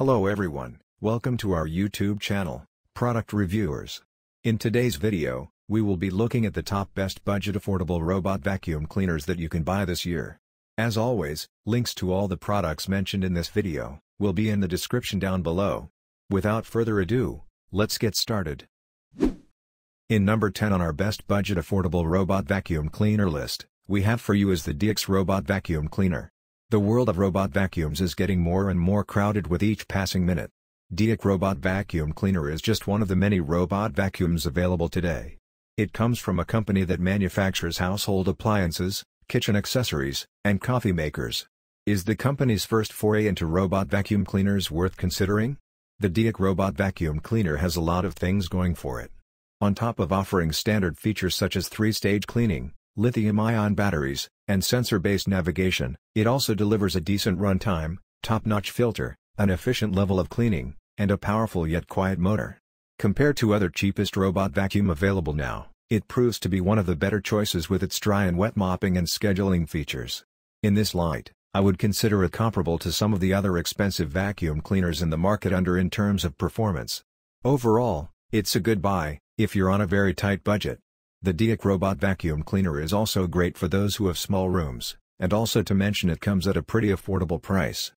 Hello everyone, welcome to our YouTube channel, Product Reviewers. In today's video, we will be looking at the top best budget affordable robot vacuum cleaners that you can buy this year. As always, links to all the products mentioned in this video will be in the description down below. Without further ado, let's get started. In number 10 on our best budget affordable robot vacuum cleaner list, we have for you is the Deik robot vacuum cleaner. The world of robot vacuums is getting more and more crowded with each passing minute. Deik robot vacuum cleaner is just one of the many robot vacuums available today. It comes from a company that manufactures household appliances, kitchen accessories, and coffee makers. Is the company's first foray into robot vacuum cleaners worth considering? The Deik robot vacuum cleaner has a lot of things going for it. On top of offering standard features such as three-stage cleaning, lithium-ion batteries, and sensor-based navigation, it also delivers a decent runtime, top-notch filter, an efficient level of cleaning, and a powerful yet quiet motor. Compared to other cheapest robot vacuum available now, it proves to be one of the better choices with its dry and wet mopping and scheduling features. In this light, I would consider it comparable to some of the other expensive vacuum cleaners in the market in terms of performance. Overall, it's a good buy if you're on a very tight budget. The Deik robot vacuum cleaner is also great for those who have small rooms, and also to mention it comes at a pretty affordable price.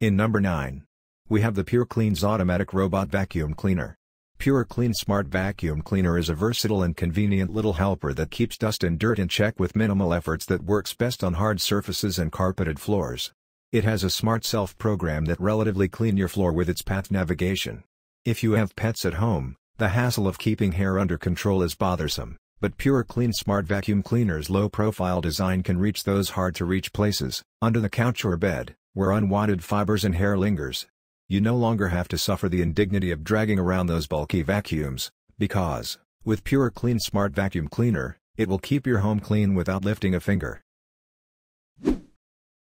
In number 9, we have the Pure Clean's automatic robot vacuum cleaner. Pure Clean smart vacuum cleaner is a versatile and convenient little helper that keeps dust and dirt in check with minimal efforts that works best on hard surfaces and carpeted floors. It has a smart self-program that relatively cleans your floor with its path navigation. If you have pets at home, the hassle of keeping hair under control is bothersome, but Pure Clean smart vacuum cleaner's low-profile design can reach those hard-to-reach places, under the couch or bed, where unwanted fibers and hair lingers. You no longer have to suffer the indignity of dragging around those bulky vacuums, because, with Pure Clean smart vacuum cleaner, it will keep your home clean without lifting a finger. In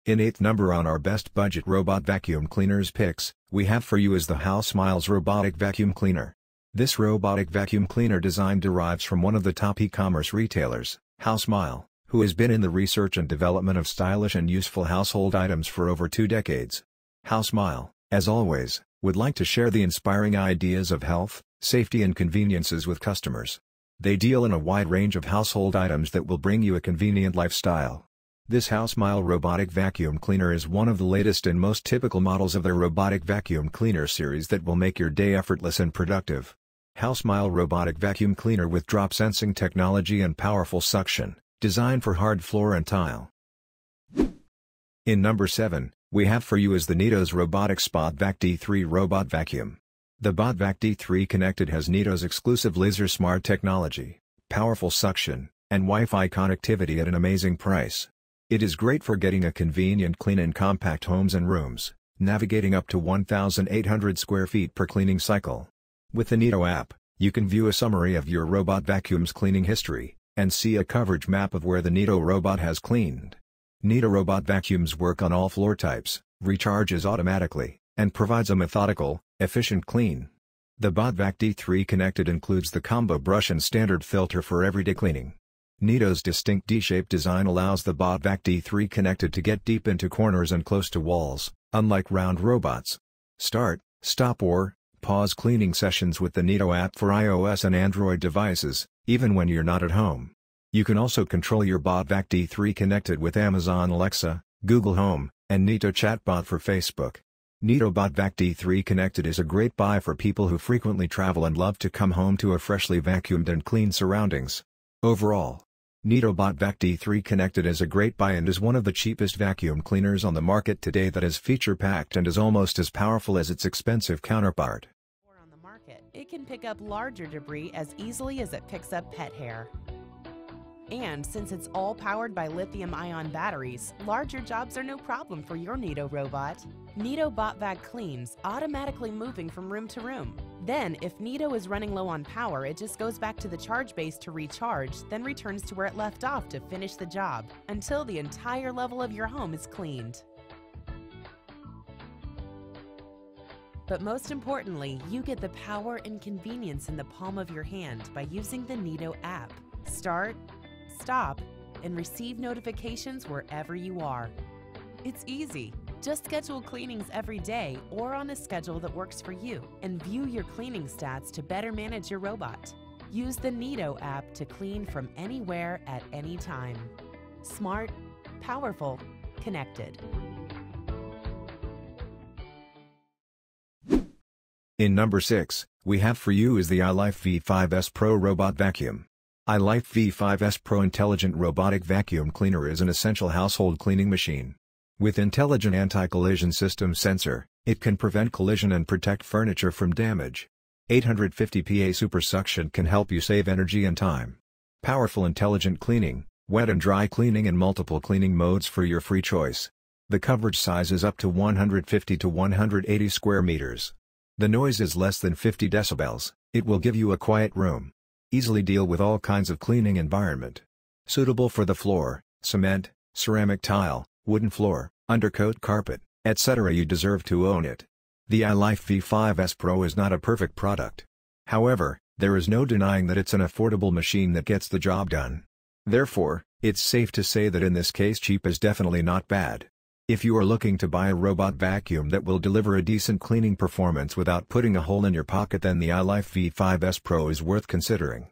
8th number on our best budget robot vacuum cleaners picks, we have for you is the Housmile's robotic vacuum cleaner. This robotic vacuum cleaner design derives from one of the top e-commerce retailers, Housmile, who has been in the research and development of stylish and useful household items for over 2 decades. Housmile, as always, would like to share the inspiring ideas of health, safety and conveniences with customers. They deal in a wide range of household items that will bring you a convenient lifestyle. This Housmile robotic vacuum cleaner is one of the latest and most typical models of their robotic vacuum cleaner series that will make your day effortless and productive. Housmile robotic vacuum cleaner with drop sensing technology and powerful suction, designed for hard floor and tile. In number 7, we have for you is the Neato's robotic BotVac D3 robot vacuum. The BotVac D3 Connected has Neato's exclusive laser smart technology, powerful suction, and Wi-Fi connectivity at an amazing price. It is great for getting a convenient clean in compact homes and rooms, navigating up to 1,800 square feet per cleaning cycle. With the Neato app, you can view a summary of your robot vacuum's cleaning history, and see a coverage map of where the Neato robot has cleaned. Neato robot vacuums work on all floor types, recharges automatically, and provides a methodical, efficient clean. The BotVac D3 Connected includes the combo brush and standard filter for everyday cleaning. Neato's distinct D-shaped design allows the BotVac D3 Connected to get deep into corners and close to walls, unlike round robots. Start, stop or pause cleaning sessions with the Neato app for iOS and Android devices, even when you're not at home. You can also control your BotVac D3 Connected with Amazon Alexa, Google Home, and Neato chatbot for Facebook. Neato BotVac D3 Connected is a great buy for people who frequently travel and love to come home to a freshly vacuumed and clean surroundings. Overall, Neato BotVac D3 Connected is a great buy and is one of the cheapest vacuum cleaners on the market today that is feature-packed and is almost as powerful as its expensive counterpart. On the market, it can pick up larger debris as easily as it picks up pet hair. And since it's all powered by lithium-ion batteries, larger jobs are no problem for your Neato robot. Neato BotVac cleans, automatically moving from room to room. Then, if Neato is running low on power, it just goes back to the charge base to recharge, then returns to where it left off to finish the job, until the entire level of your home is cleaned. But most importantly, you get the power and convenience in the palm of your hand by using the Neato app. Start, stop, and receive notifications wherever you are. It's easy. Just schedule cleanings every day or on a schedule that works for you and view your cleaning stats to better manage your robot. Use the Neato app to clean from anywhere at any time. Smart, powerful, connected. In number 6, we have for you is the iLife V5S Pro Robot Vacuum. iLife V5S Pro Intelligent Robotic Vacuum Cleaner is an essential household cleaning machine. With intelligent anti-collision system sensor, it can prevent collision and protect furniture from damage. 850 PA super suction can help you save energy and time. Powerful intelligent cleaning, wet and dry cleaning and multiple cleaning modes for your free choice. The coverage size is up to 150 to 180 square meters. The noise is less than 50 decibels, it will give you a quiet room. Easily deal with all kinds of cleaning environment. Suitable for the floor, cement, ceramic tile, wooden floor, undercoat carpet, etc. You deserve to own it. The iLife V5S Pro is not a perfect product. However, there is no denying that it's an affordable machine that gets the job done. Therefore, it's safe to say that in this case cheap is definitely not bad. If you are looking to buy a robot vacuum that will deliver a decent cleaning performance without putting a hole in your pocket, then the iLife V5S Pro is worth considering.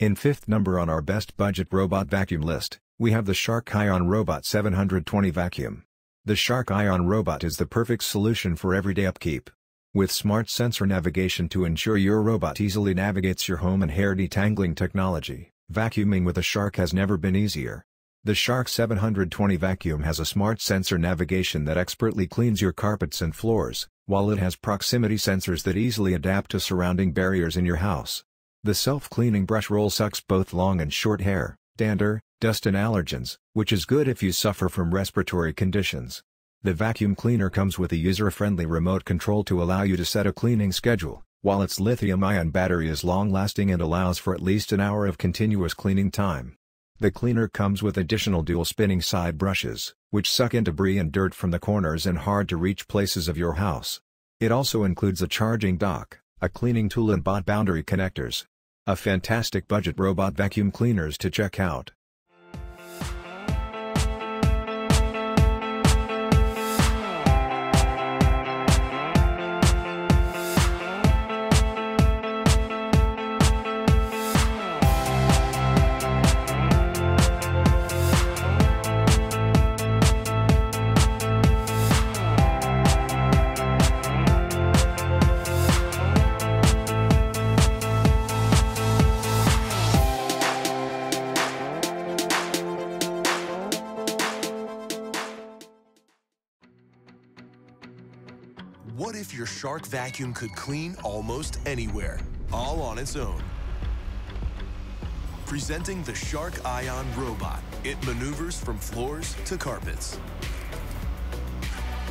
In fifth number on our best budget robot vacuum list, we have the Shark Ion Robot 720 Vacuum. The Shark Ion Robot is the perfect solution for everyday upkeep. With smart sensor navigation to ensure your robot easily navigates your home and hair detangling technology, vacuuming with a Shark has never been easier. The Shark 720 Vacuum has a smart sensor navigation that expertly cleans your carpets and floors, while it has proximity sensors that easily adapt to surrounding barriers in your house. The self-cleaning brush roll sucks both long and short hair, dander, dust and allergens, which is good if you suffer from respiratory conditions. The vacuum cleaner comes with a user-friendly remote control to allow you to set a cleaning schedule, while its lithium-ion battery is long-lasting and allows for at least an hour of continuous cleaning time. The cleaner comes with additional dual spinning side brushes, which suck in debris and dirt from the corners and hard-to-reach places of your house. It also includes a charging dock, a cleaning tool and bot boundary connectors. A fantastic budget robot vacuum cleaners to check out. What if your Shark vacuum could clean almost anywhere, all on its own? Presenting the Shark Ion Robot, it maneuvers from floors to carpets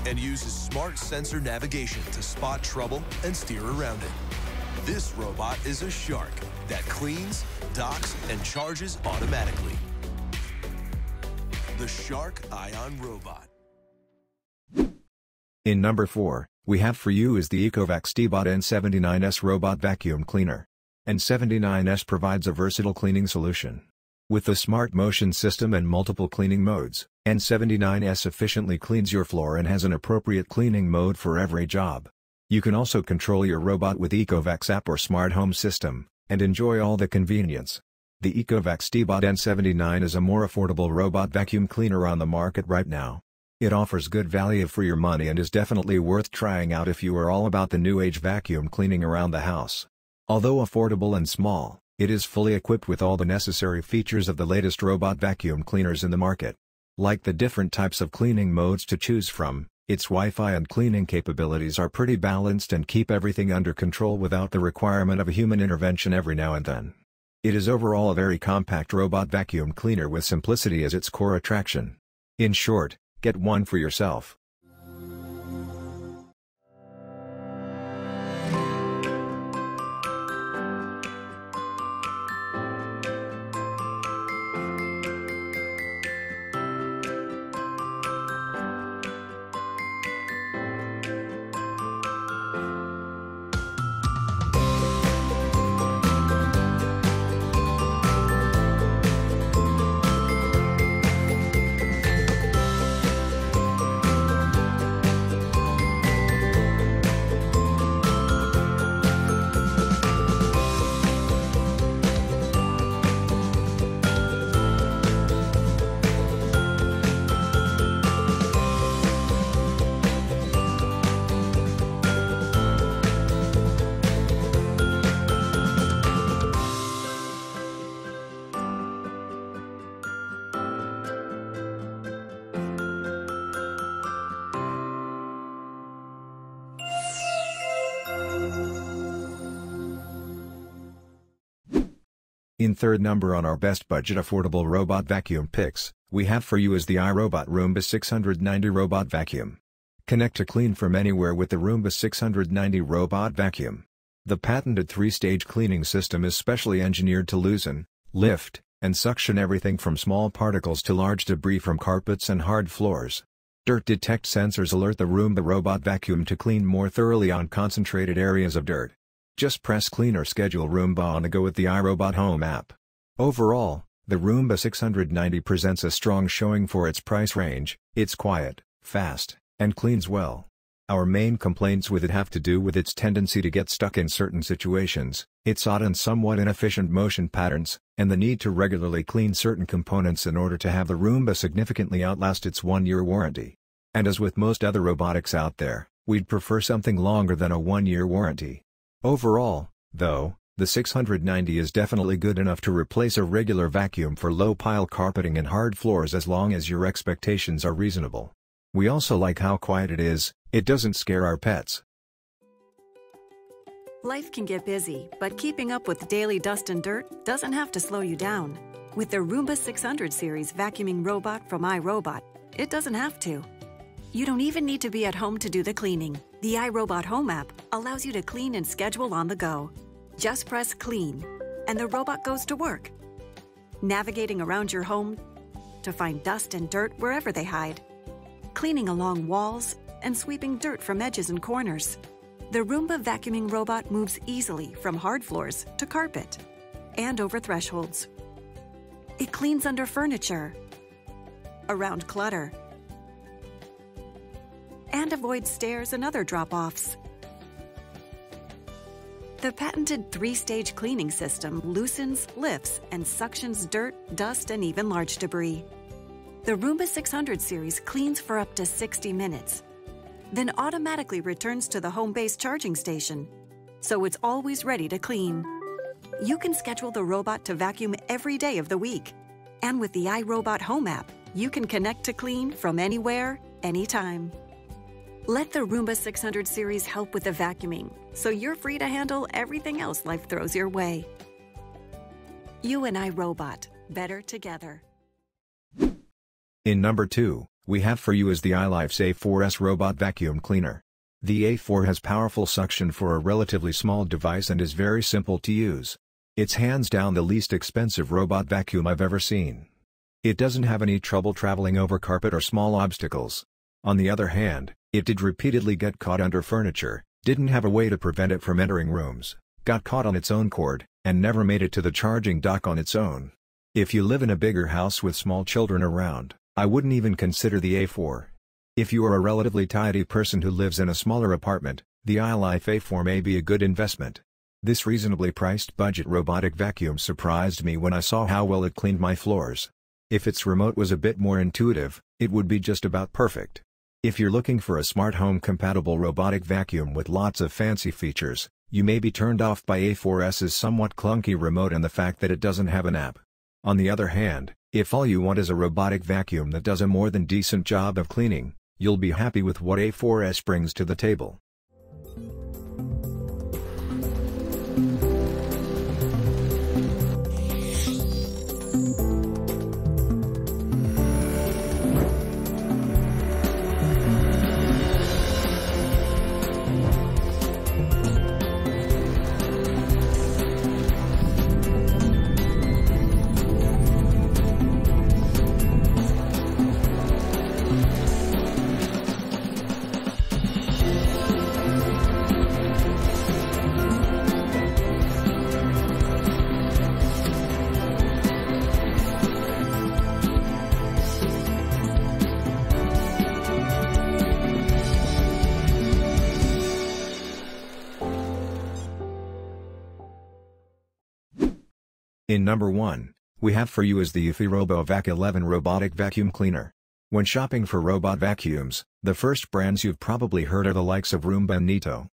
and uses smart sensor navigation to spot trouble and steer around it. This robot is a Shark that cleans, docks, and charges automatically. The Shark Ion Robot. In number 4, we have for you is the Ecovacs Deebot N79S Robot Vacuum Cleaner. N79S provides a versatile cleaning solution. With the smart motion system and multiple cleaning modes, N79S efficiently cleans your floor and has an appropriate cleaning mode for every job. You can also control your robot with Ecovacs app or smart home system, and enjoy all the convenience. The Ecovacs Deebot N79 is a more affordable robot vacuum cleaner on the market right now. It offers good value for your money and is definitely worth trying out if you are all about the new age vacuum cleaning around the house. Although affordable and small, it is fully equipped with all the necessary features of the latest robot vacuum cleaners in the market. Like the different types of cleaning modes to choose from, its Wi-Fi and cleaning capabilities are pretty balanced and keep everything under control without the requirement of a human intervention every now and then. It is overall a very compact robot vacuum cleaner with simplicity as its core attraction. In short, get one for yourself. In third number on our best budget affordable robot vacuum picks, we have for you is the iRobot Roomba 690 Robot Vacuum. Connect to clean from anywhere with the Roomba 690 Robot Vacuum. The patented three-stage cleaning system is specially engineered to loosen, lift, and suction everything from small particles to large debris from carpets and hard floors. Dirt detect sensors alert the Roomba Robot Vacuum to clean more thoroughly on concentrated areas of dirt. Just press clean or schedule Roomba on the go with the iRobot Home app. Overall, the Roomba 690 presents a strong showing for its price range. It's quiet, fast, and cleans well. Our main complaints with it have to do with its tendency to get stuck in certain situations, its odd and somewhat inefficient motion patterns, and the need to regularly clean certain components in order to have the Roomba significantly outlast its one-year warranty. And as with most other robotics out there, we'd prefer something longer than a one-year warranty. Overall, though, the 690 is definitely good enough to replace a regular vacuum for low-pile carpeting and hard floors as long as your expectations are reasonable. We also like how quiet it is, it doesn't scare our pets. Life can get busy, but keeping up with daily dust and dirt doesn't have to slow you down. With the Roomba 600 series vacuuming robot from iRobot, it doesn't have to. You don't even need to be at home to do the cleaning. The iRobot Home app allows you to clean and schedule on the go. Just press clean, and the robot goes to work, navigating around your home to find dust and dirt wherever they hide, cleaning along walls and sweeping dirt from edges and corners. The Roomba vacuuming robot moves easily from hard floors to carpet and over thresholds. It cleans under furniture, around clutter, and avoid stairs and other drop-offs. The patented three-stage cleaning system loosens, lifts, and suctions dirt, dust, and even large debris. The Roomba 600 series cleans for up to 60 minutes, then automatically returns to the home-based charging station, so it's always ready to clean. You can schedule the robot to vacuum every day of the week. And with the iRobot Home app, you can connect to clean from anywhere, anytime. Let the Roomba 600 series help with the vacuuming, so you're free to handle everything else life throws your way. You and iRobot, better together. In number 2, we have for you is the iLife's A4S Robot Vacuum Cleaner. The A4 has powerful suction for a relatively small device and is very simple to use. It's hands down the least expensive robot vacuum I've ever seen. It doesn't have any trouble traveling over carpet or small obstacles. On the other hand, it did repeatedly get caught under furniture, didn't have a way to prevent it from entering rooms, got caught on its own cord, and never made it to the charging dock on its own. If you live in a bigger house with small children around, I wouldn't even consider the A4. If you are a relatively tidy person who lives in a smaller apartment, the iLife A4 may be a good investment. This reasonably priced budget robotic vacuum surprised me when I saw how well it cleaned my floors. If its remote was a bit more intuitive, it would be just about perfect. If you're looking for a smart home compatible robotic vacuum with lots of fancy features, you may be turned off by A4S's somewhat clunky remote and the fact that it doesn't have an app. On the other hand, if all you want is a robotic vacuum that does a more than decent job of cleaning, you'll be happy with what A4S brings to the table. In number 1, we have for you is the Eufy RoboVac 11 Robotic Vacuum Cleaner. When shopping for robot vacuums, the first brands you've probably heard are the likes of Roomba and Neato.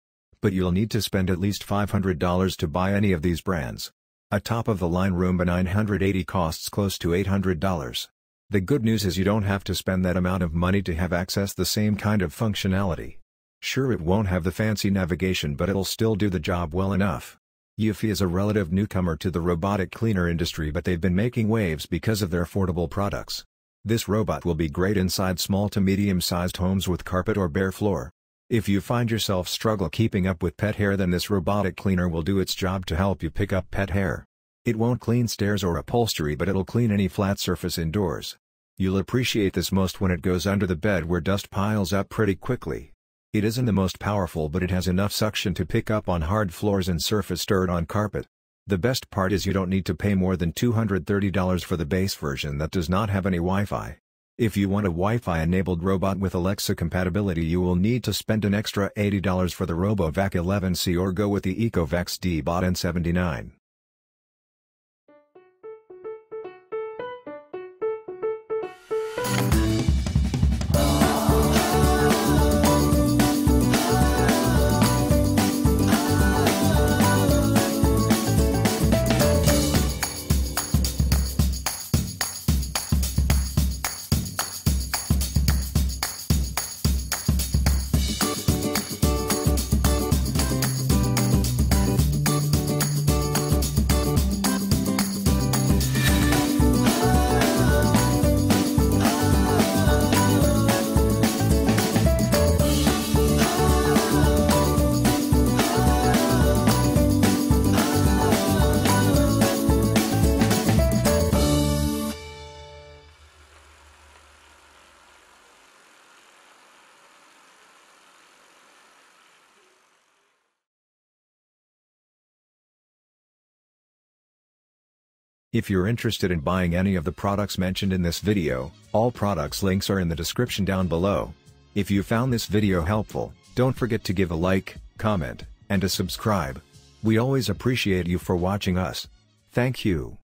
But you'll need to spend at least $500 to buy any of these brands. A top-of-the-line Roomba 980 costs close to $800. The good news is you don't have to spend that amount of money to have access the same kind of functionality. Sure, it won't have the fancy navigation, but it'll still do the job well enough. Eufy is a relative newcomer to the robotic cleaner industry, but they've been making waves because of their affordable products. This robot will be great inside small to medium-sized homes with carpet or bare floor. If you find yourself struggling keeping up with pet hair, then this robotic cleaner will do its job to help you pick up pet hair. It won't clean stairs or upholstery, but it'll clean any flat surface indoors. You'll appreciate this most when it goes under the bed where dust piles up pretty quickly. It isn't the most powerful, but it has enough suction to pick up on hard floors and surface dirt on carpet. The best part is you don't need to pay more than $230 for the base version that does not have any Wi-Fi. If you want a Wi-Fi enabled robot with Alexa compatibility, you will need to spend an extra $80 for the RoboVac 11C or go with the Ecovacs Deebot N79S. If you're interested in buying any of the products mentioned in this video, all products links are in the description down below. If you found this video helpful, don't forget to give a like, comment, and a subscribe. We always appreciate you for watching us. Thank you.